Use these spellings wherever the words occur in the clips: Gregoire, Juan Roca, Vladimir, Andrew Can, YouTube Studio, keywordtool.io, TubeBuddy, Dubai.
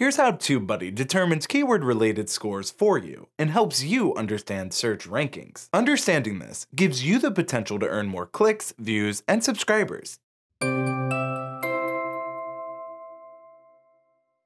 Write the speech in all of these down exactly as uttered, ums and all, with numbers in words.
Here's how TubeBuddy determines keyword-related scores for you and helps you understand search rankings. Understanding this gives you the potential to earn more clicks, views, and subscribers.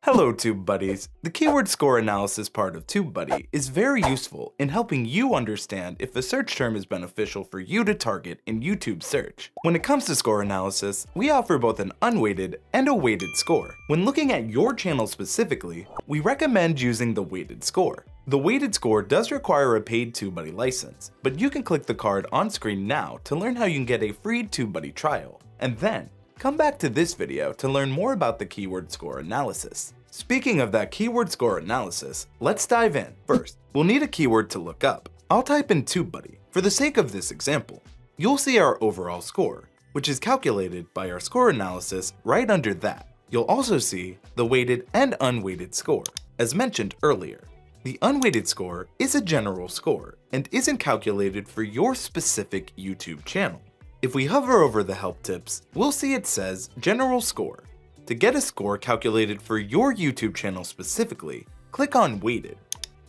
Hello, TubeBuddies! The keyword score analysis part of TubeBuddy is very useful in helping you understand if a search term is beneficial for you to target in YouTube search. When it comes to score analysis, we offer both an unweighted and a weighted score. When looking at your channel specifically, we recommend using the weighted score. The weighted score does require a paid TubeBuddy license, but you can click the card on screen now to learn how you can get a free TubeBuddy trial, and then come back to this video to learn more about the keyword score analysis. Speaking of that keyword score analysis, let's dive in. First, we'll need a keyword to look up. I'll type in TubeBuddy. For the sake of this example, you'll see our overall score, which is calculated by our score analysis right under that. You'll also see the weighted and unweighted score, as mentioned earlier. The unweighted score is a general score and isn't calculated for your specific YouTube channel. If we hover over the help tips, we'll see it says General Score. To get a score calculated for your YouTube channel specifically, click on Weighted.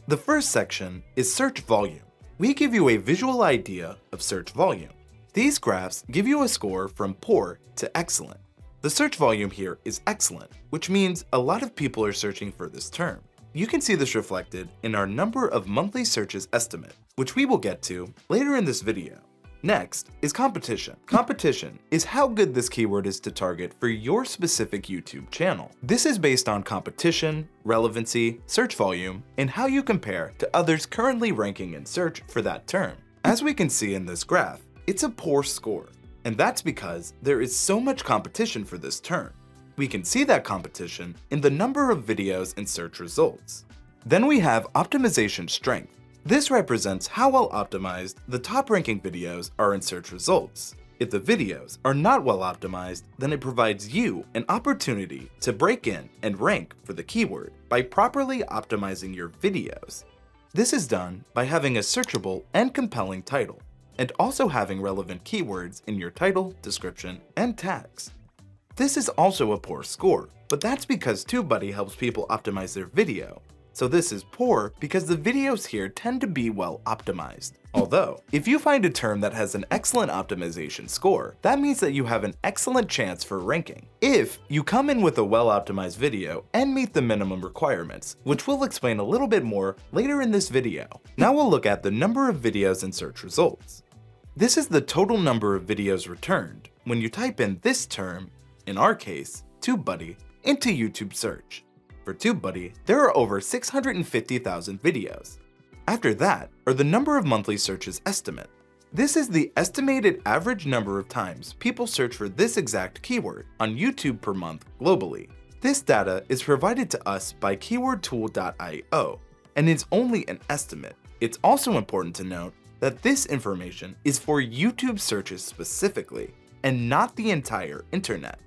The first section is Search Volume. We give you a visual idea of search volume. These graphs give you a score from poor to excellent. The search volume here is excellent, which means a lot of people are searching for this term. You can see this reflected in our number of monthly searches estimate, which we will get to later in this video. Next is competition. Competition is how good this keyword is to target for your specific YouTube channel. This is based on competition, relevancy, search volume, and how you compare to others currently ranking in search for that term. As we can see in this graph, it's a poor score, and that's because there is so much competition for this term. We can see that competition in the number of videos and search results. Then we have optimization strength. This represents how well optimized the top ranking videos are in search results. If the videos are not well optimized, then it provides you an opportunity to break in and rank for the keyword by properly optimizing your videos. This is done by having a searchable and compelling title, and also having relevant keywords in your title, description, and tags. This is also a poor score, but that's because TubeBuddy helps people optimize their video. So this is poor because the videos here tend to be well optimized. Although, if you find a term that has an excellent optimization score, that means that you have an excellent chance for ranking, if you come in with a well optimized video and meet the minimum requirements, which we'll explain a little bit more later in this video. Now we'll look at the number of videos in search results. This is the total number of videos returned when you type in this term, in our case, TubeBuddy, into YouTube search. For TubeBuddy, there are over six hundred fifty thousand videos. After that are the number of monthly searches estimate. This is the estimated average number of times people search for this exact keyword on YouTube per month globally. This data is provided to us by keyword tool dot i o, and it's only an estimate. It's also important to note that this information is for YouTube searches specifically, and not the entire internet.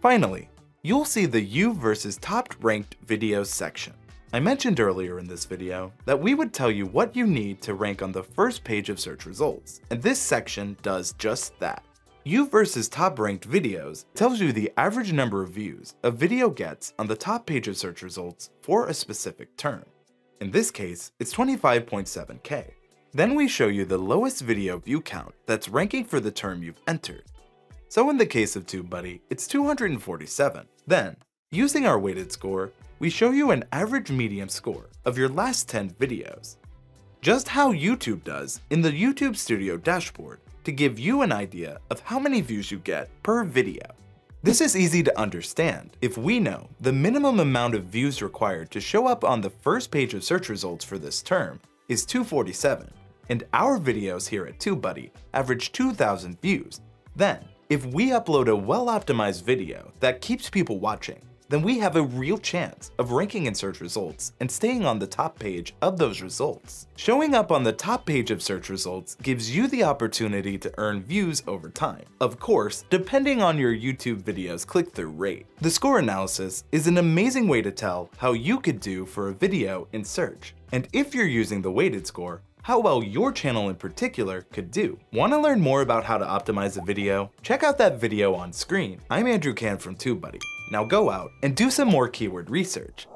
Finally, you'll see the U versus top ranked videos section. I mentioned earlier in this video that we would tell you what you need to rank on the first page of search results, and this section does just that. U versus top ranked videos tells you the average number of views a video gets on the top page of search results for a specific term. In this case, it's twenty-five point seven K. Then we show you the lowest video view count that's ranking for the term you've entered. So in the case of TubeBuddy, it's two hundred forty-seven. Then, using our weighted score, we show you an average medium score of your last ten videos. Just how YouTube does in the YouTube Studio dashboard to give you an idea of how many views you get per video. This is easy to understand if we know the minimum amount of views required to show up on the first page of search results for this term is two hundred forty-seven, and our videos here at TubeBuddy average two thousand views. Then, if we upload a well-optimized video that keeps people watching, then we have a real chance of ranking in search results and staying on the top page of those results. Showing up on the top page of search results gives you the opportunity to earn views over time, of course, depending on your YouTube video's click-through rate. The score analysis is an amazing way to tell how you could do for a video in search, and if you're using the weighted score, how well your channel in particular could do. Want to learn more about how to optimize a video? Check out that video on screen. I'm Andrew Can from TubeBuddy. Now go out and do some more keyword research.